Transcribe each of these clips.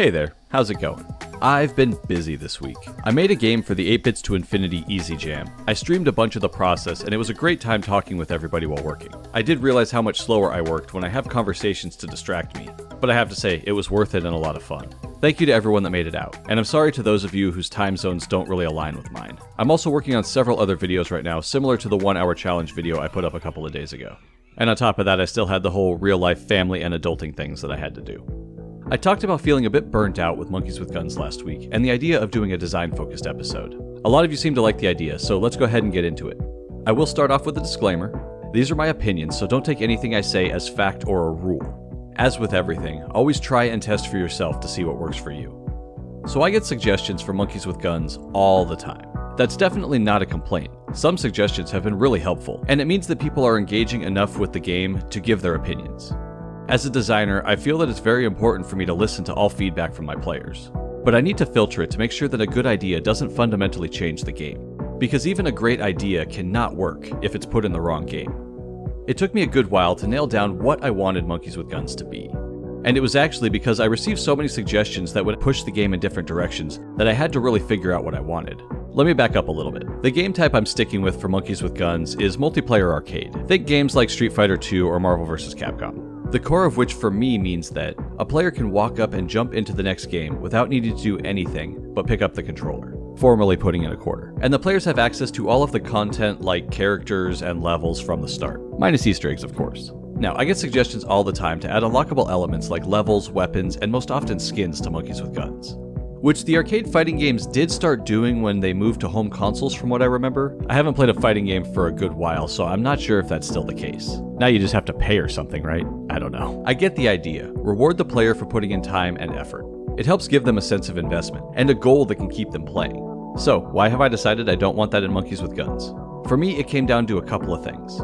Hey there, how's it going? I've been busy this week. I made a game for the 8 Bits to Infinity Easy Jam. I streamed a bunch of the process and it was a great time talking with everybody while working. I did realize how much slower I worked when I have conversations to distract me, but I have to say it was worth it and a lot of fun. Thank you to everyone that made it out, and I'm sorry to those of you whose time zones don't really align with mine. I'm also working on several other videos right now similar to the 1 hour challenge video I put up a couple of days ago. And on top of that, I still had the whole real life family and adulting things that I had to do. I talked about feeling a bit burnt out with Monkeys with Guns last week, and the idea of doing a design-focused episode. A lot of you seem to like the idea, so let's go ahead and get into it. I will start off with a disclaimer. These are my opinions, so don't take anything I say as fact or a rule. As with everything, always try and test for yourself to see what works for you. So I get suggestions for Monkeys with Guns all the time. That's definitely not a complaint. Some suggestions have been really helpful, and it means that people are engaging enough with the game to give their opinions. As a designer, I feel that it's very important for me to listen to all feedback from my players, but I need to filter it to make sure that a good idea doesn't fundamentally change the game, because even a great idea cannot work if it's put in the wrong game. It took me a good while to nail down what I wanted Monkeys with Guns to be, and it was actually because I received so many suggestions that would push the game in different directions that I had to really figure out what I wanted. Let me back up a little bit. The game type I'm sticking with for Monkeys with Guns is multiplayer arcade. Think games like Street Fighter II or Marvel vs. Capcom. The core of which for me means that a player can walk up and jump into the next game without needing to do anything but pick up the controller, formally putting in a quarter. And the players have access to all of the content like characters and levels from the start, minus Easter eggs of course. Now, I get suggestions all the time to add unlockable elements like levels, weapons, and most often skins to Monkeys with Guns, which the arcade fighting games did start doing when they moved to home consoles from what I remember. I haven't played a fighting game for a good while, so I'm not sure if that's still the case. Now you just have to pay or something, right? I don't know. I get the idea. Reward the player for putting in time and effort. It helps give them a sense of investment and a goal that can keep them playing. So why have I decided I don't want that in Monkeys with Guns? For me, it came down to a couple of things.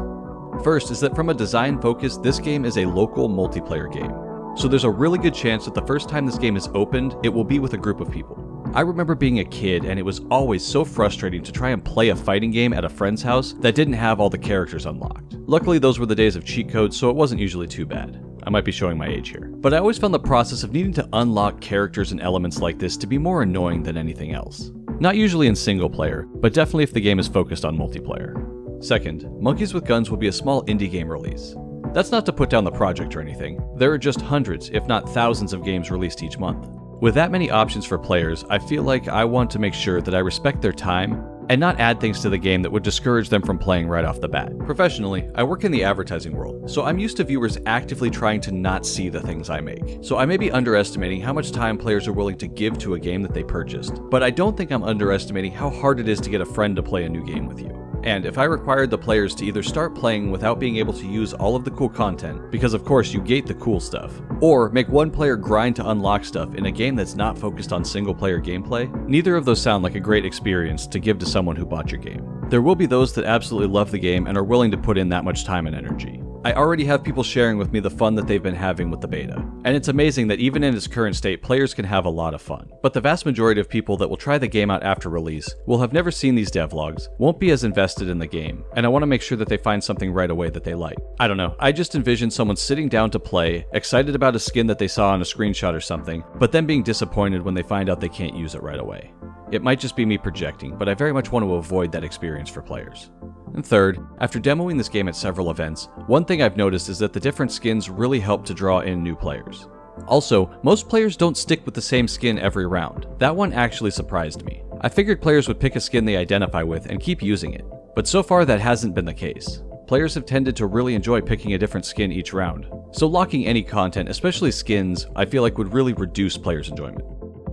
First is that from a design focus, this game is a local multiplayer game. So there's a really good chance that the first time this game is opened, it will be with a group of people. I remember being a kid and it was always so frustrating to try and play a fighting game at a friend's house that didn't have all the characters unlocked. Luckily, those were the days of cheat codes, so it wasn't usually too bad. I might be showing my age here. But I always found the process of needing to unlock characters and elements like this to be more annoying than anything else. Not usually in single player, but definitely if the game is focused on multiplayer. Second, Monkeys with Guns will be a small indie game release. That's not to put down the project or anything. There are just hundreds, if not thousands, of games released each month. With that many options for players, I feel like I want to make sure that I respect their time and not add things to the game that would discourage them from playing right off the bat. Professionally, I work in the advertising world, so I'm used to viewers actively trying to not see the things I make. So I may be underestimating how much time players are willing to give to a game that they purchased, but I don't think I'm underestimating how hard it is to get a friend to play a new game with you. And if I required the players to either start playing without being able to use all of the cool content, because of course you gate the cool stuff, or make one player grind to unlock stuff in a game that's not focused on single player gameplay, neither of those sound like a great experience to give to someone who bought your game. There will be those that absolutely love the game and are willing to put in that much time and energy. I already have people sharing with me the fun that they've been having with the beta. And it's amazing that even in its current state, players can have a lot of fun. But the vast majority of people that will try the game out after release will have never seen these devlogs, won't be as invested in the game, and I want to make sure that they find something right away that they like. I don't know, I just envision someone sitting down to play, excited about a skin that they saw on a screenshot or something, but then being disappointed when they find out they can't use it right away. It might just be me projecting, but I very much want to avoid that experience for players. And third, after demoing this game at several events, one thing I've noticed is that the different skins really help to draw in new players. Also, most players don't stick with the same skin every round. That one actually surprised me. I figured players would pick a skin they identify with and keep using it, but so far that hasn't been the case. Players have tended to really enjoy picking a different skin each round, so locking any content, especially skins, I feel like would really reduce players' enjoyment.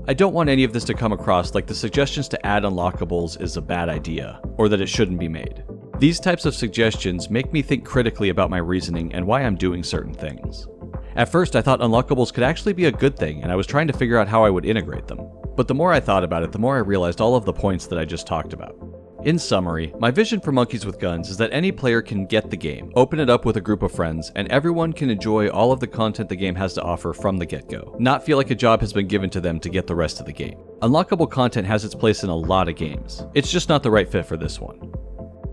I don't want any of this to come across like the suggestions to add unlockables is a bad idea, or that it shouldn't be made. These types of suggestions make me think critically about my reasoning and why I'm doing certain things. At first, I thought unlockables could actually be a good thing, and I was trying to figure out how I would integrate them. But the more I thought about it, the more I realized all of the points that I just talked about. In summary, my vision for Monkeys with Guns is that any player can get the game, open it up with a group of friends, and everyone can enjoy all of the content the game has to offer from the get-go, not feel like a job has been given to them to get the rest of the game. Unlockable content has its place in a lot of games. It's just not the right fit for this one.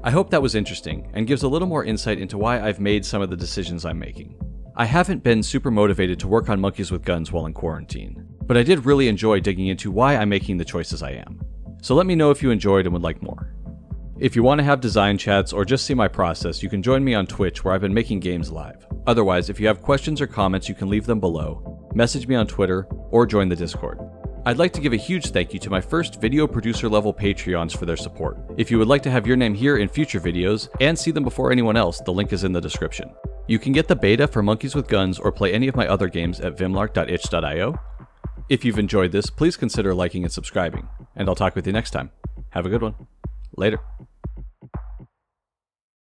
I hope that was interesting and gives a little more insight into why I've made some of the decisions I'm making. I haven't been super motivated to work on Monkeys with Guns while in quarantine, but I did really enjoy digging into why I'm making the choices I am. So let me know if you enjoyed and would like more. If you want to have design chats or just see my process, you can join me on Twitch where I've been making games live. Otherwise, if you have questions or comments, you can leave them below, message me on Twitter, or join the Discord. I'd like to give a huge thank you to my first video producer level Patreons for their support. If you would like to have your name here in future videos and see them before anyone else, the link is in the description. You can get the beta for Monkeys with Guns or play any of my other games at vimlark.itch.io. If you've enjoyed this, please consider liking and subscribing, and I'll talk with you next time. Have a good one. Later.